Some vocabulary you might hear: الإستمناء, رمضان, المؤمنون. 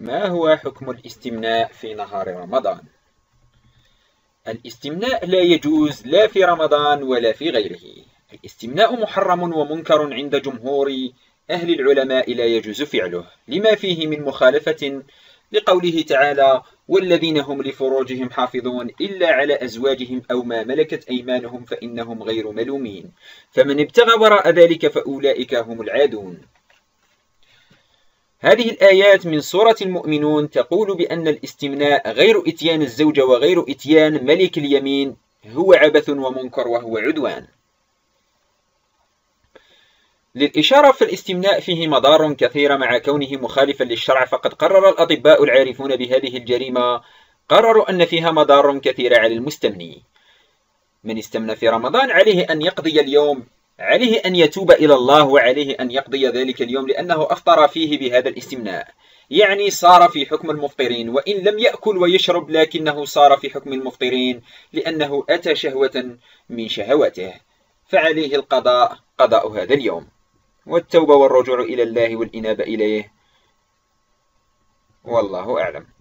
ما هو حكم الاستمناء في نهار رمضان؟ الاستمناء لا يجوز لا في رمضان ولا في غيره. الاستمناء محرم ومنكر عند جمهور أهل العلماء، لا يجوز فعله لما فيه من مخالفة لقوله تعالى: والذين هم لفروجهم حافظون إلا على أزواجهم أو ما ملكت أيمانهم فإنهم غير ملومين، فمن ابتغى وراء ذلك فأولئك هم العادون. هذه الآيات من سورة المؤمنون تقول بأن الاستمناء غير إتيان الزوجة وغير إتيان ملك اليمين هو عبث ومنكر وهو عدوان. للإشارة فالاستمناء فيه مضار كثيرة مع كونه مخالفا للشرع، فقد قرر الأطباء العارفون بهذه الجريمة قرروا أن فيها مضار كثيرة على المستمني. من استمنى في رمضان عليه أن يقضي اليوم، عليه أن يتوب إلى الله، وعليه أن يقضي ذلك اليوم لأنه أفطر فيه بهذا الاستمناء، يعني صار في حكم المفطرين، وإن لم يأكل ويشرب لكنه صار في حكم المفطرين لأنه أتى شهوة من شهواته، فعليه القضاء، قضاء هذا اليوم والتوبة والرجوع إلى الله والإنابة إليه، والله أعلم.